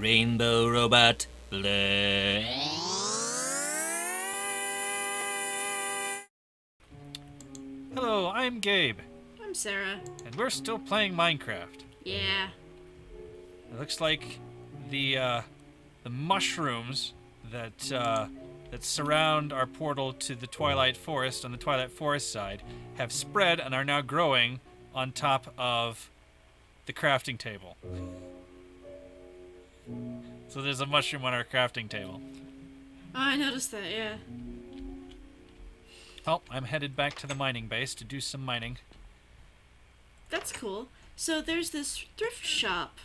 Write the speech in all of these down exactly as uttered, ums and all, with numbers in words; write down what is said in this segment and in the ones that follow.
Rainbow Robot Blur. Hello, I'm Gabe. I'm Sarah. And we're still playing Minecraft. Yeah. It looks like the uh, the mushrooms that uh, that surround our portal to the Twilight Forest on the Twilight Forest side have spread and are now growing on top of the crafting table. So there's a mushroom on our crafting table. Oh, I noticed that, yeah. Oh, I'm headed back to the mining base to do some mining. That's cool. So there's this thrift shop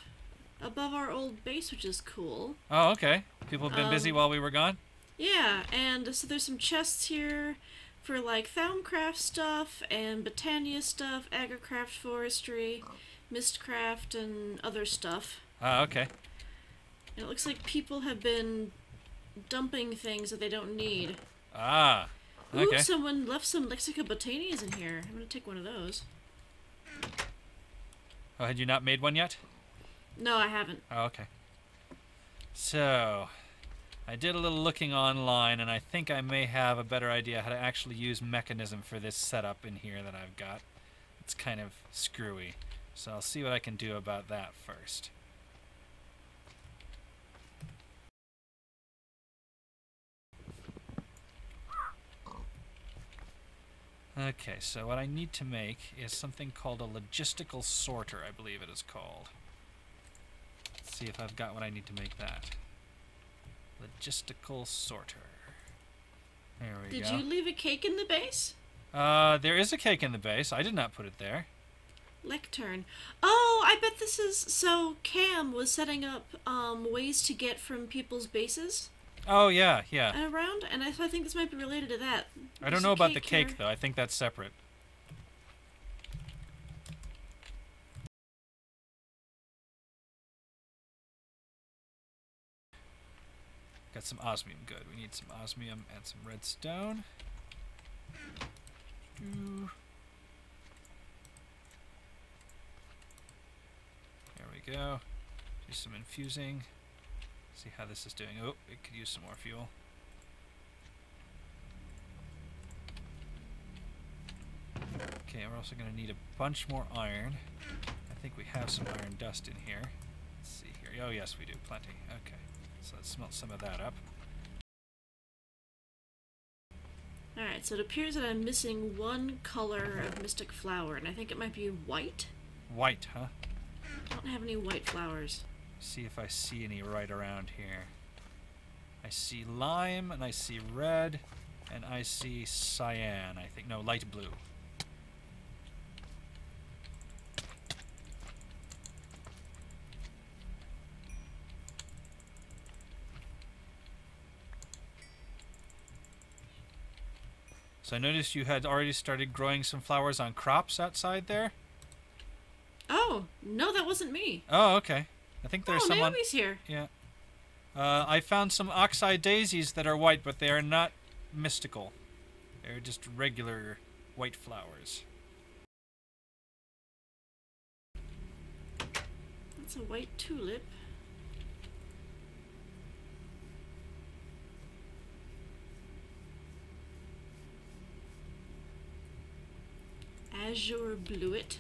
above our old base, which is cool. Oh, okay. People have been um, busy while we were gone? Yeah, and so there's some chests here for, like, Thaumcraft stuff and Botania stuff, AgriCraft, Forestry, Mistcraft, and other stuff. Oh, okay. And it looks like people have been dumping things that they don't need. Ah, okay. Ooh, someone left some Lexica Botanias in here. I'm going to take one of those. Oh, had you not made one yet? No, I haven't. Oh, okay. So, I did a little looking online, and I think I may have a better idea how to actually use Mekanism for this setup in here that I've got. It's kind of screwy, so I'll see what I can do about that first. Okay, so what I need to make is something called a Logistical Sorter, I believe it is called. Let's see if I've got what I need to make that. Logistical Sorter. There we go. Did you leave a cake in the base? Uh, there is a cake in the base. I did not put it there. Lectern. Oh, I bet this is... So, Cam was setting up um, ways to get from people's bases. Oh, yeah, yeah. And around, and I, so I think this might be related to that. There's I don't know about the cake, here. though. I think that's separate. Got some osmium. Good. We need some osmium and some redstone. Ooh. There we go. Do some infusing. See how this is doing. Oh, it could use some more fuel. Okay, we're also going to need a bunch more iron. I think we have some iron dust in here. Let's see here. Oh, yes, we do. Plenty. Okay. So let's smelt some of that up. Alright, so it appears that I'm missing one color of Mystic Flower, and I think it might be white? White, huh? I don't have any white flowers. See if I see any right around here. I see lime, and I see red, and I see cyan, I think. No, light blue. So I noticed you had already started growing some flowers on crops outside there? Oh, no, that wasn't me. Oh, okay. I think there's oh, someone. Naomi's here. Yeah. Uh, I found some ox-eye daisies that are white, but they are not mystical. They're just regular white flowers. That's a white tulip. Azure bluet.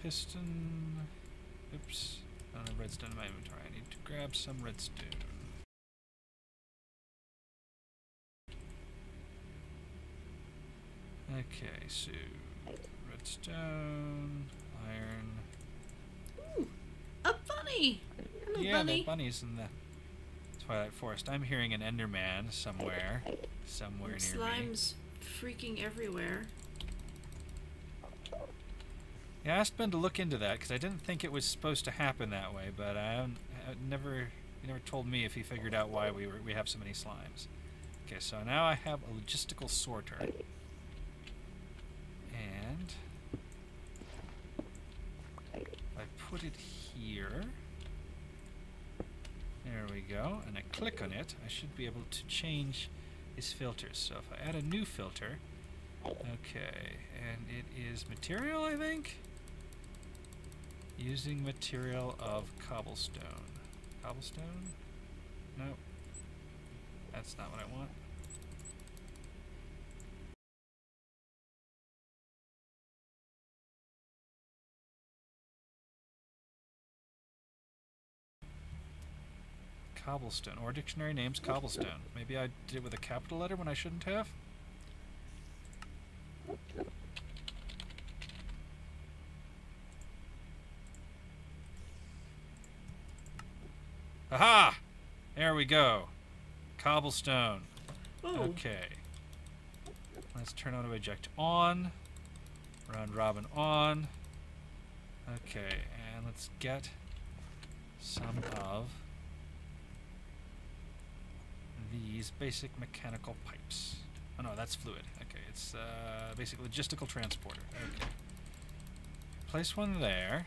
Piston. Oops. I don't have redstone in my inventory. I need to grab some redstone. Okay, so redstone, iron. Ooh, a bunny! Hello, yeah, bunny. There are bunnies in the Twilight Forest. I'm hearing an Enderman somewhere. Somewhere and near slime's me. Slime's freaking everywhere. I asked Ben to look into that because I didn't think it was supposed to happen that way, but I, I never, he never told me if he figured out why we were we have so many slimes. Okay, so now I have a Logistical Sorter, and I put it here. There we go, and I click on it. I should be able to change his filters. So if I add a new filter, okay, and it is material, I think. Using material of cobblestone. Cobblestone? Nope. That's not what I want. Cobblestone, or dictionary names cobblestone. Maybe I did it with a capital letter when I shouldn't have? Aha! There we go. Cobblestone. Oh. Okay. Let's turn auto eject on. Round robin on. Okay, and let's get some of these basic mechanical pipes. Oh no, that's fluid. Okay, it's uh, basic logistical transporter. Okay. Place one there.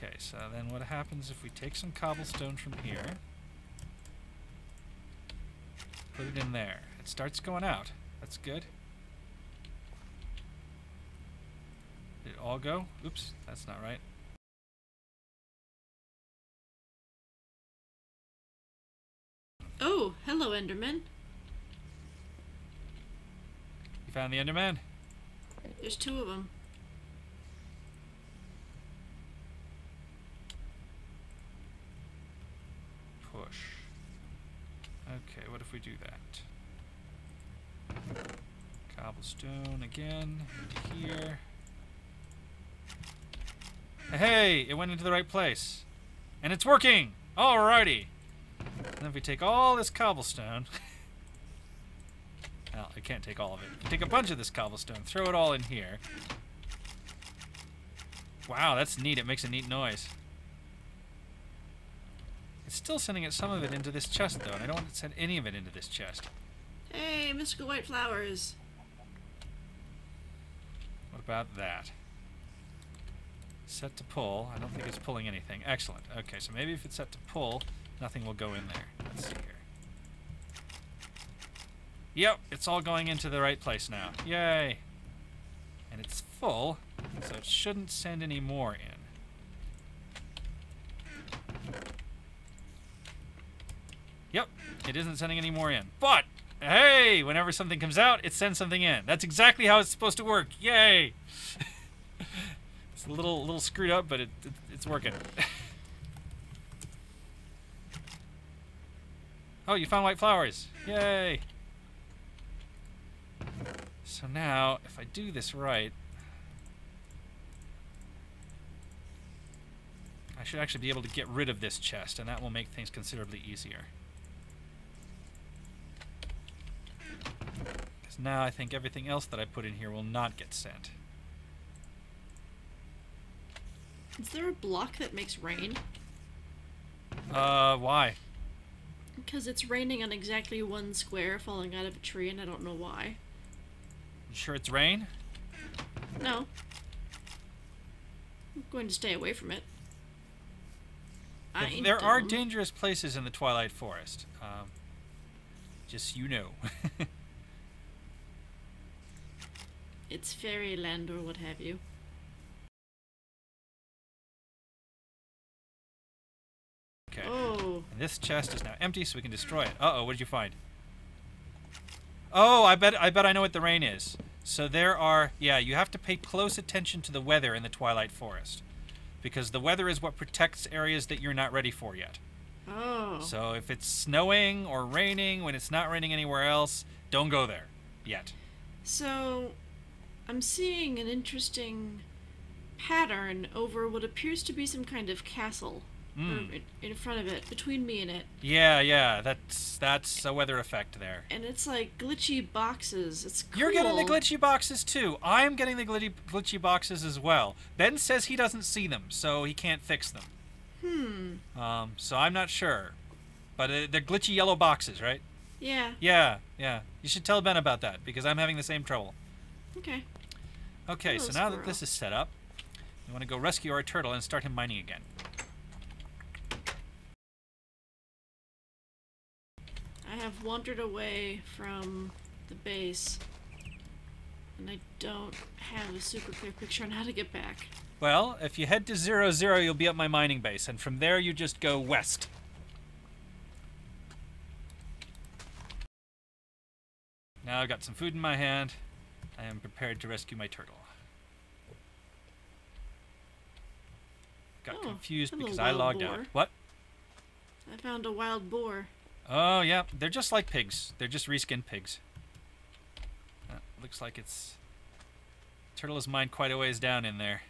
Okay, so then what happens if we take some cobblestone from here, put it in there. It starts going out. That's good. Did it all go? Oops, that's not right. Oh, hello, Enderman. You found the Enderman? There's two of them. Push. Okay, what if we do that? Cobblestone again, here. Hey, it went into the right place. And it's working! Alrighty! And then if we take all this cobblestone... well, I can't take all of it. Take a bunch of this cobblestone, throw it all in here. Wow, that's neat. It makes a neat noise. It's still sending it, some of it into this chest, though, and I don't want to send any of it into this chest. Hey, mystical white flowers! What about that? Set to pull. I don't think it's pulling anything. Excellent. Okay, so maybe if it's set to pull... nothing will go in there. Let's see here. Yep, it's all going into the right place now. Yay! And it's full, so it shouldn't send any more in. Yep, it isn't sending any more in. But, hey, whenever something comes out, it sends something in. That's exactly how it's supposed to work. Yay! It's a little, little screwed up, but it, it, it's working. Oh, you found white flowers. Yay. So now, if I do this right, I should actually be able to get rid of this chest, and that will make things considerably easier. Because now I think everything else that I put in here will not get sent. Is there a block that makes rain? Uh, why? Because it's raining on exactly one square falling out of a tree, and I don't know why. You sure it's rain? No. I'm going to stay away from it. I ain't dumb. There are dangerous places in the Twilight Forest. Um, just you know. It's fairyland or what have you. Okay. Oh. And this chest is now empty, so we can destroy it. Uh-oh, what did you find? Oh, I bet I bet I know what the rain is. So there are... yeah, you have to pay close attention to the weather in the Twilight Forest. Because the weather is what protects areas that you're not ready for yet. Oh. So if it's snowing or raining, when it's not raining anywhere else, don't go there. Yet. So, I'm seeing an interesting pattern over what appears to be some kind of castle. Mm. In front of it, between me and it. Yeah, yeah, that's that's a weather effect there. And it's like glitchy boxes. It's cool. You're getting the glitchy boxes too. I'm getting the glitchy glitchy boxes as well. Ben says he doesn't see them, so he can't fix them. Hmm. Um. So I'm not sure, but uh, they're glitchy yellow boxes, right? Yeah. Yeah, yeah. You should tell Ben about that because I'm having the same trouble. Okay. Okay. Hello, so now squirrel. That this is set up, we want to go rescue our turtle and start him mining again. I have wandered away from the base. And I don't have a super clear picture on how to get back. Well, if you head to zero zero, you'll be at my mining base, and from there you just go west. Now I've got some food in my hand. I am prepared to rescue my turtle. Got oh, confused because I logged boar. out. What? I found a wild boar. Oh, yeah. They're just like pigs. They're just reskinned pigs. That looks like it's... Turtle is mined quite a ways down in there.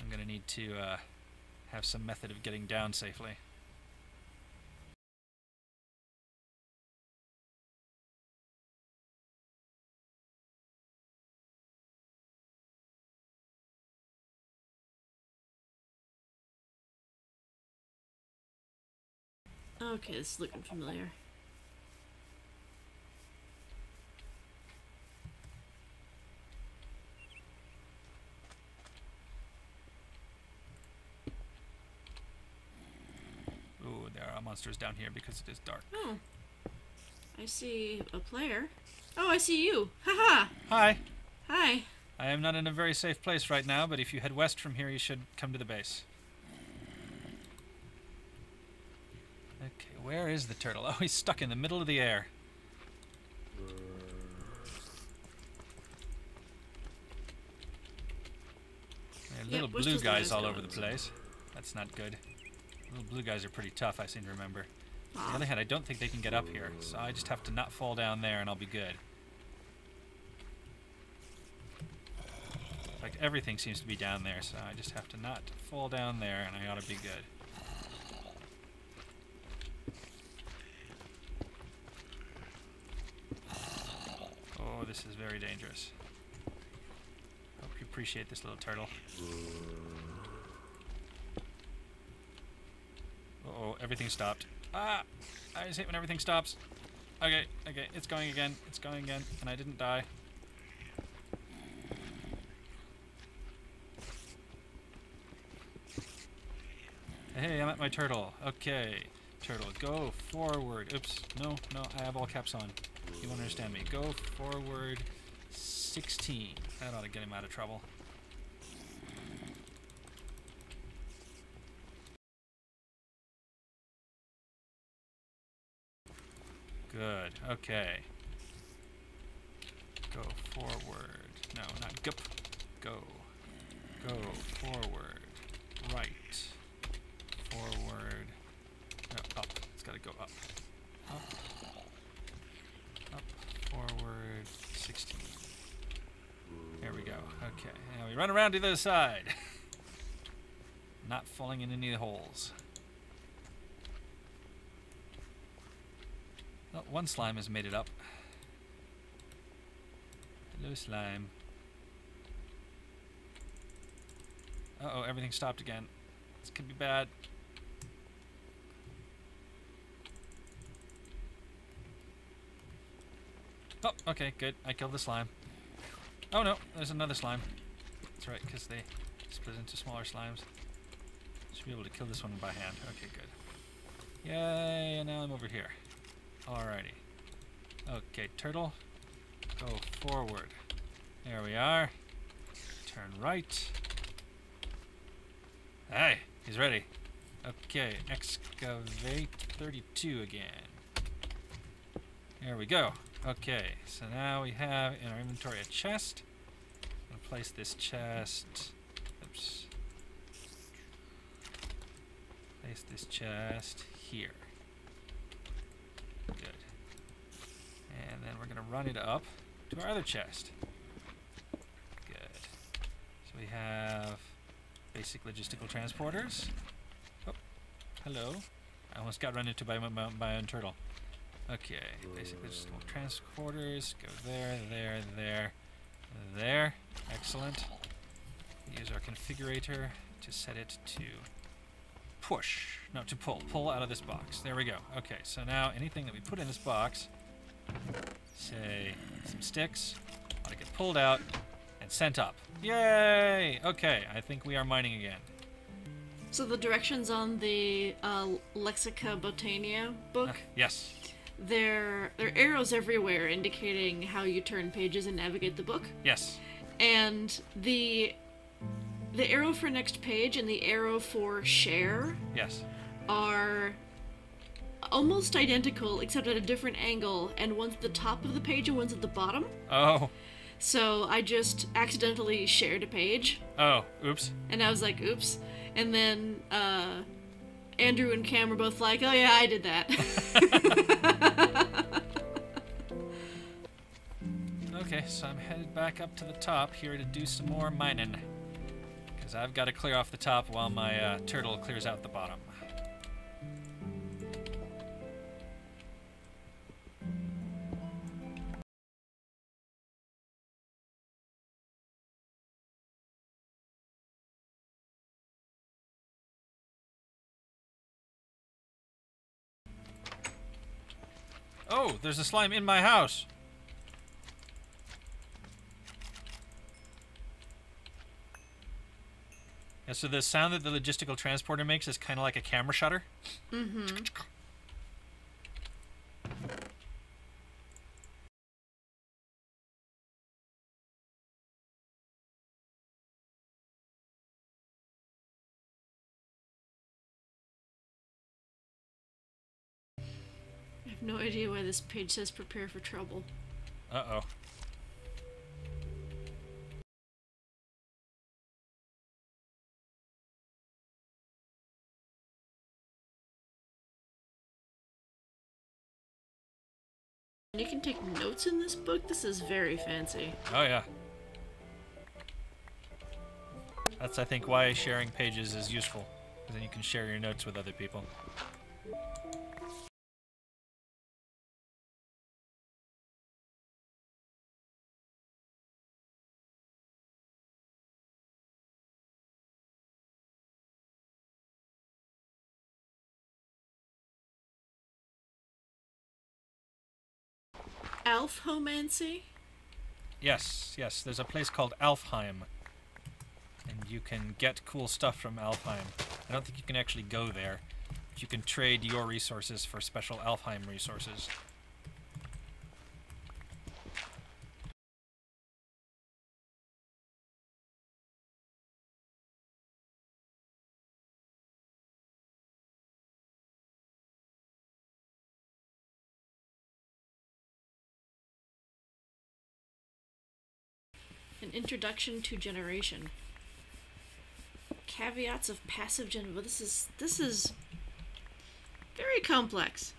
I'm going to need to uh, have some method of getting down safely. Okay, this is looking familiar. Ooh, there are monsters down here because it is dark. Oh. I see a player. Oh, I see you! Haha! Hi! Hi! I am not in a very safe place right now, but if you head west from here, you should come to the base. Okay, where is the turtle? Oh, he's stuck in the middle of the air. There are little yep, blue guys all over the place. That's not good. Little blue guys are pretty tough, I seem to remember. On the other hand, I don't think they can get up here, so I just have to not fall down there and I'll be good. In fact, everything seems to be down there, so I just have to not fall down there and I ought to be good. Oh, this is very dangerous. Hope you appreciate this little turtle. Uh-oh, everything stopped. Ah! I just hate when everything stops. Okay, okay, it's going again, it's going again, and I didn't die. Hey, I'm at my turtle. Okay, turtle, go forward. Oops, no, no, I have all caps on. You won't understand me. Go forward sixteen. That ought to get him out of trouble. Good. Okay. Go forward. No, not gup. Go. Go forward. Right. Forward. No, up. It's got to go up. Up. Forward sixteen. There we go. Okay. Now we run around to the other side. Not falling in any holes. Oh, one slime has made it up. Hello, slime. Uh-oh, everything stopped again. This could be bad. Oh, okay, good. I killed the slime. Oh no, there's another slime. That's right, because they split into smaller slimes. Should be able to kill this one by hand. Okay, good. Yay, and now I'm over here. Alrighty. Okay, turtle. Go forward. There we are. Turn right. Hey, he's ready. Okay, excavate thirty-two again. There we go. Okay, so now we have in our inventory a chest. I'm gonna place this chest. Oops. Place this chest here. Good. And then we're gonna run it up to our other chest. Good. So we have basic logistical transporters. Oh, hello. I almost got run into by my, my own turtle. Okay, basically just little transporters, go there, there, there, there. Excellent. We use our configurator to set it to push, no, to pull, pull out of this box. There we go. Okay, so now anything that we put in this box, say some sticks, ought to get pulled out and sent up. Yay! Okay, I think we are mining again. So the directions on the uh, Lexica Botania book? Uh, yes. There, there are arrows everywhere indicating how you turn pages and navigate the book. Yes. And the the arrow for next page and the arrow for share. Yes. Are almost identical, except at a different angle, and one's at the top of the page and one's at the bottom. Oh. So I just accidentally shared a page. Oh, oops. And I was like, oops. And then uh, Andrew and Cam were both like, oh yeah, I did that. Okay, so I'm headed back up to the top here to do some more mining. Because I've got to clear off the top while my uh, turtle clears out the bottom. Oh, there's a slime in my house. And so the sound that the logistical transporter makes is kind of like a camera shutter. Mm-hmm. No idea why this page says prepare for trouble. Uh-oh. You can take notes in this book? This is very fancy. Oh, yeah. That's, I think, why sharing pages is useful. Because then you can share your notes with other people. Alfhomancy? Yes, yes. There's a place called Alfheim. And you can get cool stuff from Alfheim. I don't think you can actually go there. But you can trade your resources for special Alfheim resources. An introduction to generation. Caveats of passive gen. Well, this is this is very complex.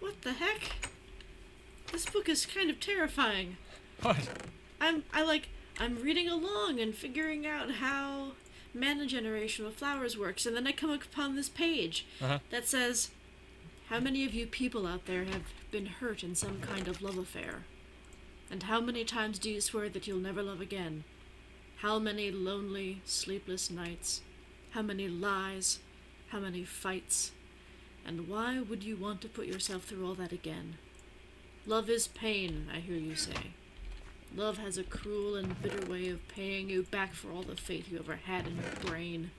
What the heck? This book is kind of terrifying. What? I'm I like I'm reading along and figuring out how mana generation of flowers works, and then I come upon this page uh-huh. that says, "How many of you people out there have been hurt in some kind of love affair? And how many times do you swear that you'll never love again? How many lonely, sleepless nights? How many lies? How many fights? And why would you want to put yourself through all that again? Love is pain, I hear you say. Love has a cruel and bitter way of paying you back for all the faith you ever had in your brain."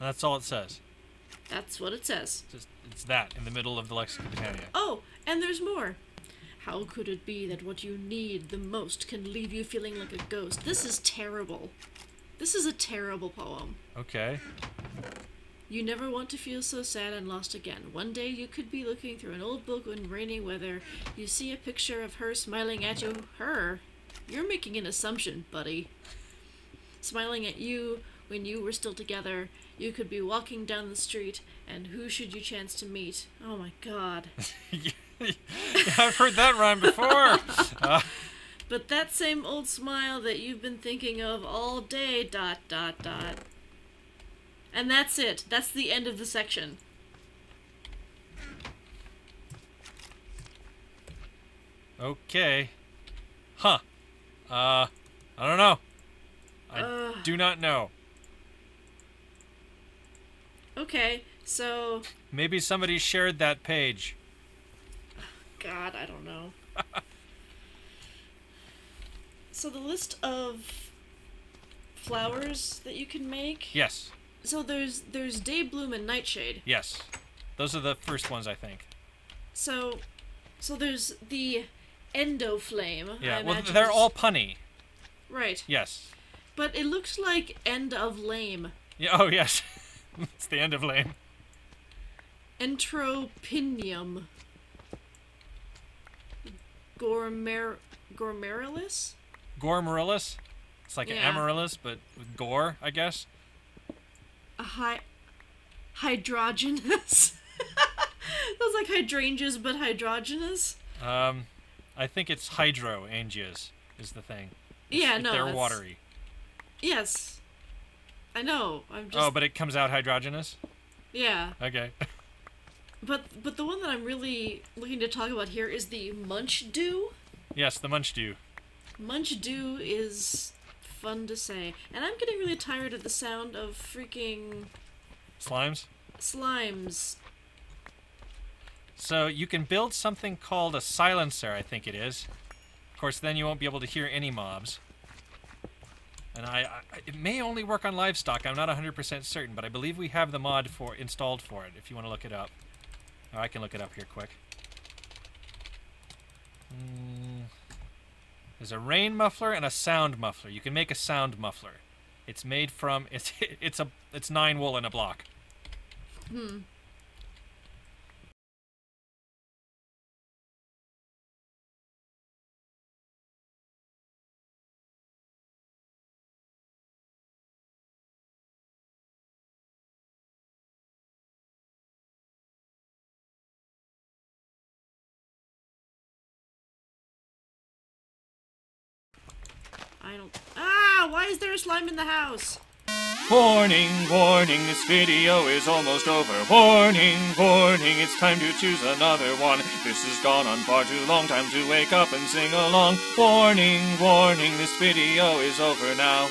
That's all it says. That's what it says. Just, it's that, in the middle of the Lexica Botania. Oh, and there's more. "How could it be that what you need the most can leave you feeling like a ghost?" This is terrible. This is a terrible poem. Okay. "You never want to feel so sad and lost again. One day you could be looking through an old book in rainy weather. You see a picture of her smiling at you." Her? You're making an assumption, buddy. "Smiling at you when you were still together. You could be walking down the street, and who should you chance to meet?" Oh my god. I've heard that rhyme before. uh. "But that same old smile that you've been thinking of all day, dot, dot, dot." And that's it. That's the end of the section. Okay. Huh. Uh, I don't know. I uh, do not know. Okay, so... Maybe somebody shared that page. God, I don't know. So the list of flowers that you can make... Yes. So there's there's Daybloom and Nightshade. Yes. Those are the first ones, I think. So so there's the Endoflame. Yeah, I well, they're all punny. Right. Yes. But it looks like End of Lame. Yeah, oh, yes. It's the End of Lame. Entropinium. Gormer... Gormerillus? Gormerillus? It's like yeah. an amaryllis, but with gore, I guess. A hy... Hydrogenous? That was like hydrangeas, but hydrogenous? Um, I think it's hydroangeas is the thing. It's, yeah, no, They're that's... watery. Yes. I know. I'm just... Oh, but it comes out hydrogenous? Yeah. Okay. But but the one that I'm really looking to talk about here is the Munchdew. Yes, the Munchdew. Munchdew is fun to say. And I'm getting really tired of the sound of freaking... Slimes? Slimes. So you can build something called a silencer, I think it is. Of course, then you won't be able to hear any mobs. And I, I it may only work on livestock. I'm not one hundred percent certain, but I believe we have the mod for installed for it, if you want to look it up. Or I can look it up here quick. Mm. There's a rain muffler and a sound muffler. You can make a sound muffler. It's made from it's it's a it's nine wool in a block. Hmm. I don't... Ah! Why is there a slime in the house? Warning, warning, this video is almost over. Warning, warning, it's time to choose another one. This has gone on far too long, time to wake up and sing along. Warning, warning, this video is over now.